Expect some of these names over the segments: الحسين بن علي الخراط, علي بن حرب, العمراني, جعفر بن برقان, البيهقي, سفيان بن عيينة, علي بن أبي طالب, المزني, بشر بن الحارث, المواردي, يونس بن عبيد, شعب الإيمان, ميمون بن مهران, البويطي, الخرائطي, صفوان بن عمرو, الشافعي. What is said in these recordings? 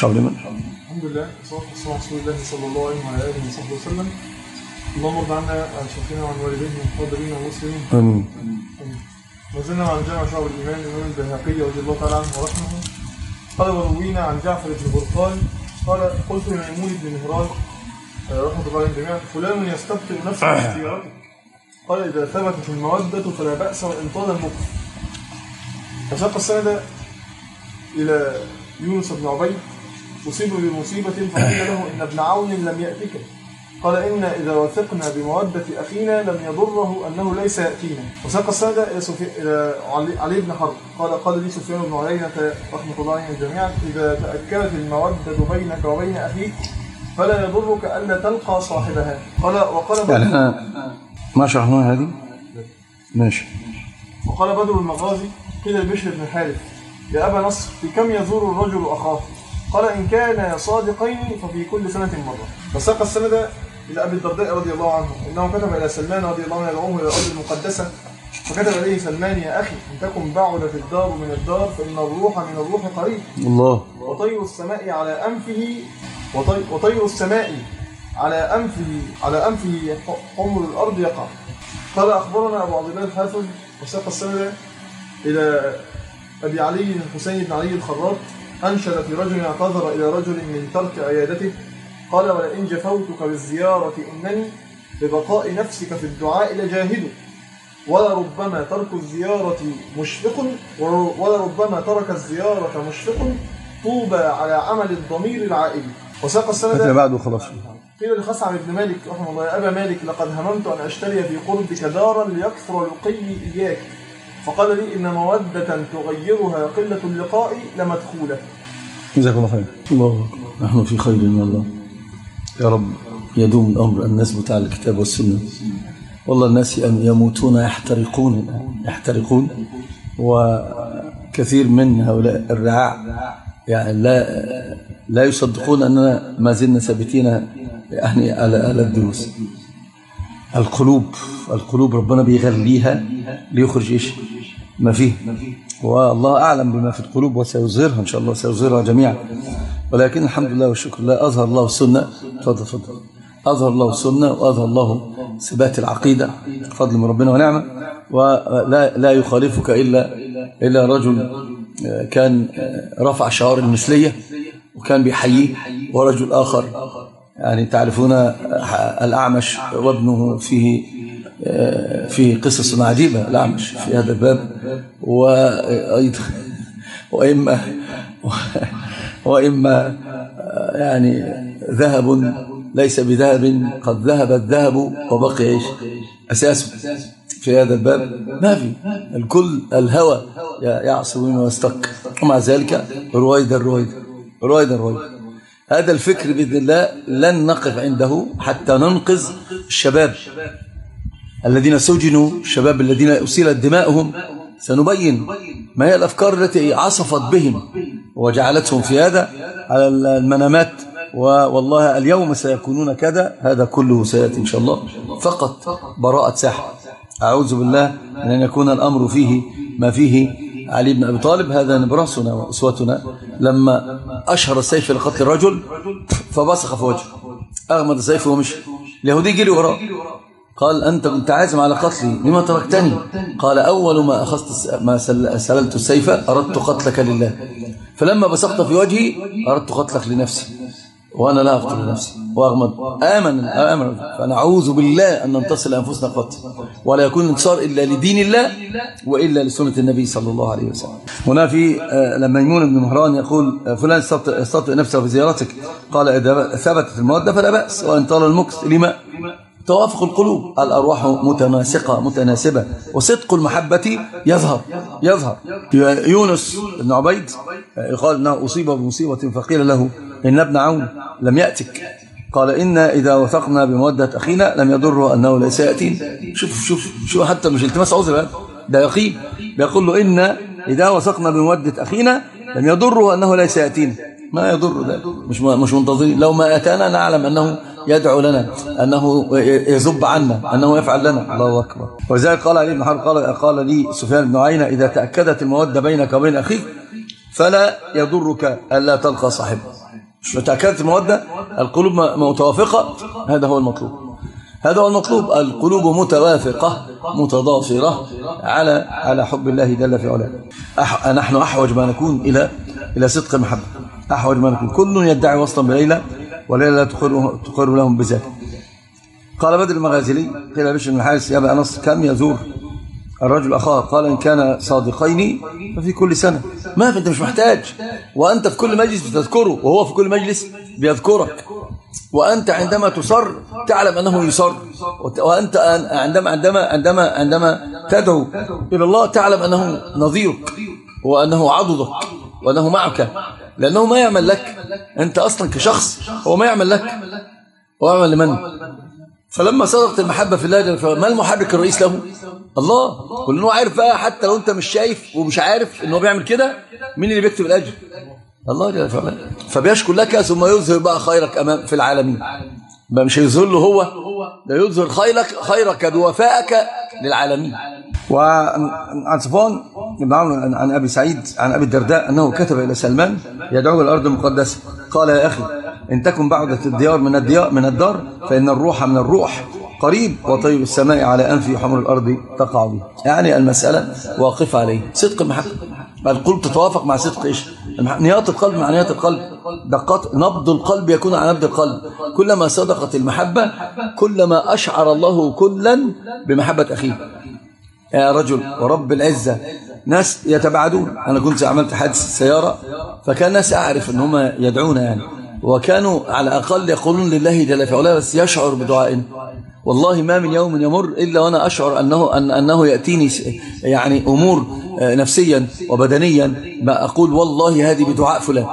شعب الإيمان. الحمد لله والصلاة والسلام على رسول الله صلى الله عليه وعلى آله وصحبه وسلم. اللهم ارض عنا عن شيخنا وعن والدينا والحاضرين والمسلمين. آمين. ما زلنا عن جامع شعب الإيمان الإمام البيهقي رضي الله تعالى عنه ورحمه. قال وروينا عن جعفر بن برقان قال قلت لميمون بن مهران رحمة الله عليهم جميعا فلان يستبطئ نفسه باختياراتك. قال إذا ثبتت المودة فلا بأس وإن طال المكر. فساق السند إلى يونس بن عبيد أصيب بمصيبة فقيل له إن ابن عون لم يأتك. قال إن إذا وثقنا بمودة أخينا لم يضره أنه ليس يأتينا. وساق السند إلى علي بن حرب قال قال لي سفيان بن عيينة رحمة الله عليهم جميعا إذا تأكدت المودة بينك وبين أخيك فلا يضرك ألا تلقى صاحبها. قال وقال يعني ما شرحناها هذه؟ ماشي. وقال بدر المغازي قيل لبشر بن الحارث يا أبا نصر بكم يزور الرجل أخاه؟ قال إن كان صادقين ففي كل سنة مرة. وساق السند إلى أبي الدرداء رضي الله عنه إنه كتب إلى سلمان رضي الله عنه يدعوه إلى الأرض المقدسة فكتب إليه سلمان يا أخي إن تكن بعدت الدار من الدار فإن الروح من الروح قريب. الله. وطير السماء على أنفه على أنفه حمر الأرض يقع. قال أخبرنا أبو عبد الله الحافظ وساق السند إلى أبي علي الحسين بن علي الخراط أنشد في رجل اعتذر إلى رجل من ترك عيادته قال ولئن جفوتك بالزيارة إنني ببقاء نفسك في الدعاء لجاهد ولربما ترك الزيارة مشفق ولربما ترك الزيارة مشفق طوبى على عمل الضمير العائلي. وساق السند قيل لخثعم بن مالك رحمه الله يا أبا مالك لقد هممت أن أشتري في قربك دارا ليكثر لقي إياك فقال لي إن مودة تغيرها قلة اللقاء لمدخولة. جزاك الله خير. الله نحن في خير من الله يا رب. يدوم الأمر أن نثبت على الكتاب والسنة. والله الناس يموتون يحترقون وكثير من هؤلاء الرعاع يعني لا يصدقون أننا ما زلنا ثابتين يعني على الدروس. القلوب ربنا بيغليها ليخرج إيش ما فيه، والله أعلم بما في القلوب وسيظهرها إن شاء الله، سيظهرها جميعا. ولكن الحمد لله والشكر لله أظهر الله السنة. تفضل. أظهر الله السنة وأظهر الله ثبات العقيدة بفضل من ربنا ونعمة. ولا يخالفك إلا رجل كان رفع شعار المثلية وكان بيحييه، ورجل آخر يعني تعرفون الأعمش وابنه في قصص عجيبة الأعمش في هذا الباب. وأيضا وإما يعني ذهب ليس بذهب قد ذهب الذهب وبقي إيش أساسه في هذا الباب. ما في الكل الهوى يعصي ويستق، ومع ذلك رويدا هذا الفكر بإذن الله لن نقف عنده حتى ننقذ الشباب الذين سجنوا، الشباب الذين أسيلت دماؤهم. سنبين ما هي الأفكار التي عصفت بهم وجعلتهم في هذا على المنامات. والله اليوم سيكونون كذا، هذا كله سيأتي إن شاء الله. فقط براءة ساحة. أعوذ بالله من أن يكون الأمر فيه ما فيه علي بن أبي طالب. هذا نبرهسنا وأسوتنا لما أشهر السيف لقتل الرجل فبصق في وجهه، أغمض سيفه ومشي. اليهودي جري وراه قال أنت كنت عازم على قتلي لما تركتني؟ قال أول ما أخذت ما سللت السيف أردت قتلك لله، فلما بصقت في وجهي أردت قتلك لنفسي، وأنا لا أقتل نفسي وأغمض. آمن فنعوذ بالله أن ننتصر لأنفسنا قط، ولا يكون الانتصار إلا لدين الله وإلا لسنة النبي صلى الله عليه وسلم. هنا في لما ميمون بن مهران يقول فلان استطئ نفسه في زيارتك قال إذا ثبتت المودة فلا بأس وإن طال المكث. لما توافق القلوب، الأرواح متناسقة متناسبة، وصدق المحبة يظهر. يونس بن عبيد قال إنه أصيب بمصيبة فقيل له إن ابن عون لم يأتك، قال إن إذا وثقنا بمودة أخينا لم يضره أنه ليس يأتين. شوف حتى مش التماس عذر، ده يقين. بيقول له إن إذا وثقنا بمودة أخينا لم يضره أنه ليس يأتين. ما يضر ده، مش منتظرين. لو ما أتانا نعلم أنه يدعو لنا، أنه يزب عنا، أنه يفعل لنا. الله أكبر. وذلك قال علي بن حرب قال لي سفيان بن عيينة إذا تأكدت المودة بينك وبين أخيك فلا يضرك ألا تلقى صاحبه. مش متأكدت المودة، القلوب متوافقة، هذا هو المطلوب، هذا هو المطلوب، القلوب متوافقة متضافرة على حب الله جل في علاه. نحن أحوج ما نكون إلى صدق المحبة، أحوج ما نكون. كل يدعي وصلا بليلى وليلى لا تقر لهم بذات. قال بدر المغازلي قيل بشر بن الحارث يا أبا أنس كم يزور الرجل أخاه؟ قال إن كان صادقين ففي كل سنة. ما في، أنت مش محتاج، وأنت في كل مجلس بتذكره، وهو في كل مجلس بيذكرك، وأنت عندما تصر تعلم أنه يصر، وأنت عندما تدعو إلى الله تعلم أنه نظيرك وأنه عضدك وأنه معك، لأنه ما يعمل لك أنت أصلا كشخص، هو ما يعمل لك، هو يعمل لمن؟ فلما صدقت المحبة في الله جل وعلا، ما المحرك الرئيس له؟ الله. كلنا عارف بقى، حتى لو انت مش شايف ومش عارف ان هو بيعمل كده، مين اللي بيكتب الاجر؟ الله جل وعلا. فبيشكر لك ثم يظهر بقى خيرك امام في العالمين، ما مش يظهر له هو، ده يظهر خيرك بوفائك للعالمين. وعن صفوان بن عمرو عن ابي سعيد عن ابي الدرداء انه كتب الى سلمان يدعو الارض المقدسه، قال يا اخي ان تكن بعدت الديار من الدار فان الروح من الروح قريب، وطيب السماء على انفي حمر الارض تقع به. يعني المساله واقف عليه صدق المحبه، القلب تتوافق مع صدق ايش؟ نيات القلب مع نيات القلب، دقات نبض القلب يكون على نبض القلب. كلما صدقت المحبه كلما اشعر الله كلا بمحبه اخيه. يا رجل ورب العزه ناس يتباعدون، انا كنت عملت حادث سياره، فكان ناس اعرف ان هم يدعون يعني، وكانوا على الاقل يقولون لله جل في علاه، بس يشعر بدعائنا. والله ما من يوم يمر إلا وأنا أشعر أنه يأتيني يعني أمور نفسيا وبدنيا، ما أقول والله هذه بدعاء فلان،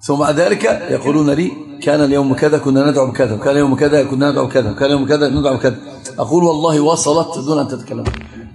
ثم بعد ذلك يقولون لي كان اليوم كذا كنا ندعو بكذا، وكان يوم كذا كنا ندعو بكذا، وكان يوم كذا ندعو بكذا. أقول والله وصلت دون أن تتكلم،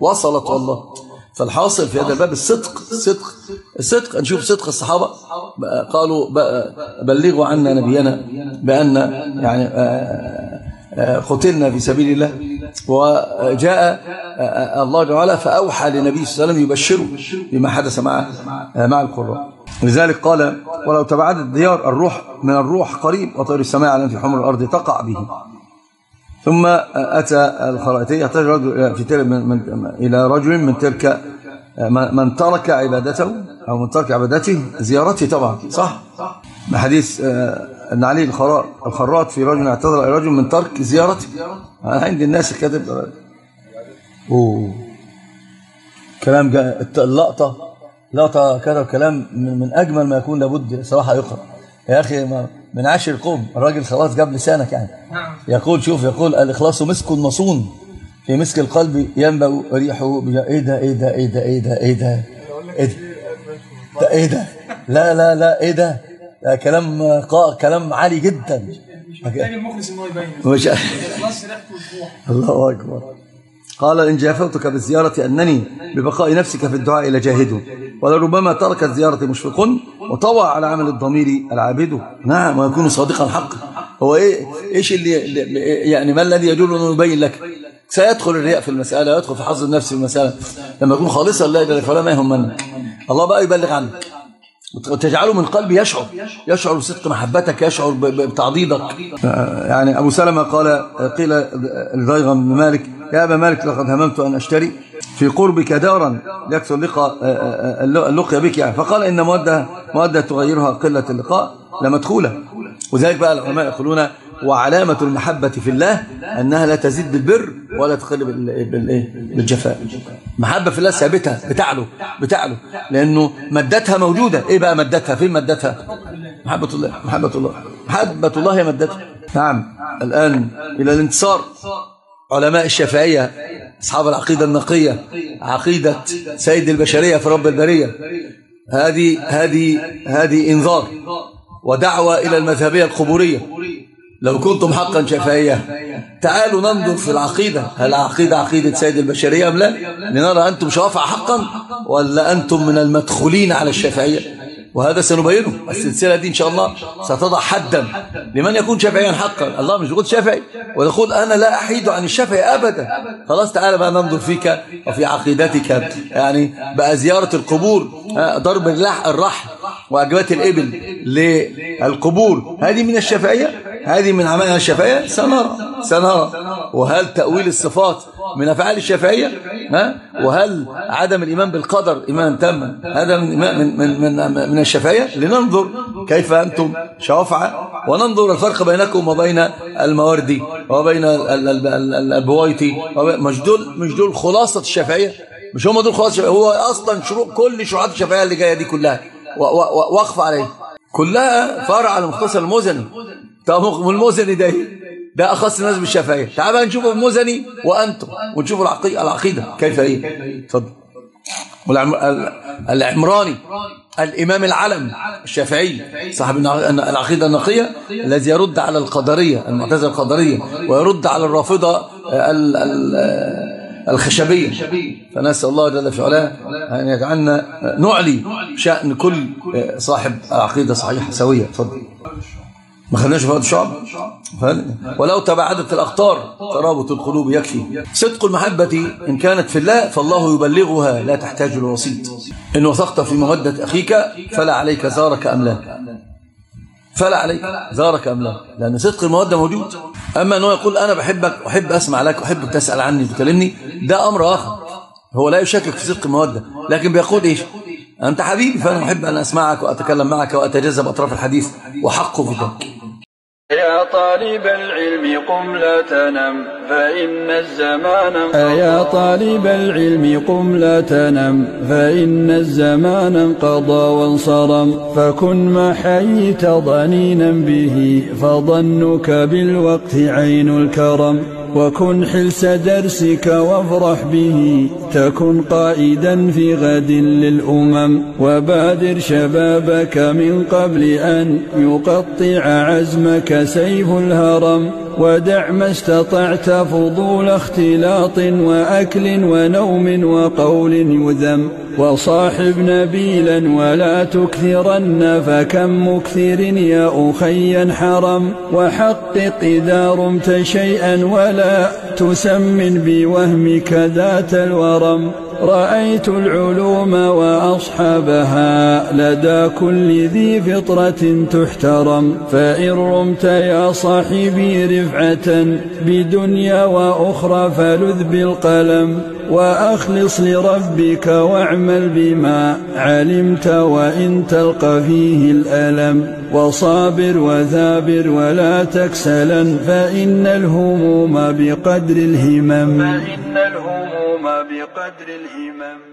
وصلت والله. فالحاصل في هذا الباب الصدق، الصدق. نشوف صدق الصحابة، قالوا بلغوا عنا نبينا بأن يعني قتلنا في سبيل الله، وجاء الله تعالى فأوحى للنبي صلى الله عليه وسلم يبشره بما حدث مع القراء. لذلك قال ولو تبعدت الديار الروح من الروح قريب، وطير السماء على في حمر الأرض تقع به. ثم أتى الخرائطي يحتاج إلى رجل من ترك عبادته أو من ترك عبادته زيارته طبعا، صح؟ حديث أن علي الخراط في رجل اعتذر إلى رجل من ترك زيارته. أنا عندي الناس الكاتب كلام اللقطة كتب كلام من أجمل ما يكون، لابد صراحة يقرأ يا أخي، من عشر قوم الراجل خلاص جاب لسانك يعني. يقول شوف، يقول الإخلاص مسك مصون في مسك القلب ينبأ ريحه. إيه ده إيه ده إيه ده إيه ده إيه ده إيه ده لا لا لا إيه ده كلام عالي جدا، محتاج المخلص ان هو يبين. الله اكبر. قال ان جافوتك بالزياره انني ببقاء نفسك في الدعاء لجاهده، ولربما تركت زيارتي مشفق وطوى على عمل الضمير العابد. نعم، ويكون صادقا حقا. هو ايش اللي يعني ما الذي يدل انه يبين لك؟ سيدخل الرياء في المساله، يدخل في حظ النفس في المساله. لما يكون خالصا لا يدري فلا ما يهم منك، الله بقى يبلغ عنك وتجعله من قلبي يشعر بصدق محبتك، يشعر بتعضيدك. يعني أبو سلمة قيل لضيغم بن مالك يا أبا مالك لقد هممت أن أشتري في قربك دارا يكثر اللقيا بك يعني. فقال إن مودة تغيرها قلة اللقاء لمدخولة. وذلك بقى العلماء يقولون وعلامة المحبة في الله أنها لا تزيد بالبر ولا تقل بالجفاء. محبة في الله ثابتة بتعلو، لأنه مدتها موجودة. إيه بقى مدتها؟ فين مدتها؟ محبة الله هي مدتها. نعم. الآن إلى الانتصار. علماء الشافعية أصحاب العقيدة النقية، عقيدة سيد البشرية في رب البرية، هذه إنذار ودعوة إلى المذهبية القبورية. لو كنتم حقا شفائية تعالوا ننظر في العقيدة، هل العقيدة عقيدة سيد البشرية أم لا، لنرى أنتم شوافع حقا ولا أنتم من المدخولين على الشفائية. وهذا سنبينه، السلسلة دي إن شاء الله ستضع حدا لمن يكون شفائيا حقا. الله مش يقول شفائي ويقول أنا لا أحيد عن الشفائي أبدا. خلاص تعال بقى ننظر فيك وفي عقيدتك، يعني بقى زيارة القبور، ضرب الرحل وأجبت الإبل للقبور، هذه من الشفاعية، هذه من عملها الشفاعية. سنرى وهل تأويل الصفات من أفعال الشفاعية؟ وهل عدم الإيمان بالقدر إيمان تم هذا من من من من الشفاعية؟ لننظر كيف أنتم شفعة، وننظر الفرق بينكم وبين المواردي وبين البويطي. مش دول خلاصة الشفاعية، مش هم دول خلاصة الشفاعية. هو أصلا شروع كل شروعات الشفاعية اللي جاية دي كلها وقف عليه، كلها فرع على مختصر المزني. طب المزني ده أخص الناس بالشفاعية. تعالوا نشوف المزني وأنتم ونشوف العقيدة كيف هي. اتفضل. العمراني الإمام العلم الشافعي صاحب العقيدة النقية الذي يرد على القدرية المعتزلة القدرية ويرد على الرافضة الخشبية. فنسأل الله جل في علاه أن يجعلنا نعلي شأن كل صاحب عقيدة صحيحة سوية. تفضل. ما خلناش في هذا الشعب. ولو تباعدت الأقطار ترابط القلوب يكفي. صدق المحبة إن كانت في الله فالله يبلغها لا تحتاج الوسيط. إن وثقت في مودة أخيك فلا عليك زارك أملاك، فلا عليك زارك أملاك، لأن صدق المودة موجود. أما أنه يقول أنا بحبك وأحب أسمع لك وأحب تسأل عني وتكلمني، ده أمر آخر. هو لا يشكك في صدق المودة، لكن بيقول إيش؟ أنت حبيبي فأنا أحب أن أسمعك وأتكلم معك وأتجذب أطراف الحديث وحقه في ذلك. يا طالب العلم قم لا تنم فإن الزمان انقضى. يا طالب العلم قم لا تنم فإن الزمان انقضى وانصرم، فكن ما حييت ضنينا به فظنك بالوقت عين الكرم، وكن حلس درسك وافرح به تكن قائدا في غد للأمم، وبادر شبابك من قبل أن يقطع عزمك سيف الهرم، ودع ما استطعت فضول اختلاط وأكل ونوم وقول يذم، وصاحب نبيلا ولا تكثرن فكم مكثر يا أخي حرم، وحقق إذا رمت شيئا ولا تسمن بوهمك ذات الورم، رأيت العلوم وأصحابها لدى كل ذي فطرة تحترم، فإن رمت يا صاحبي رفعة بدنيا وأخرى فلذ بالقلم، وأخلص لربك واعمل بما علمت وإن تلقى فيه الألم، وصابر وثابر ولا تكسلا فإن الهموم بقدر الهمم.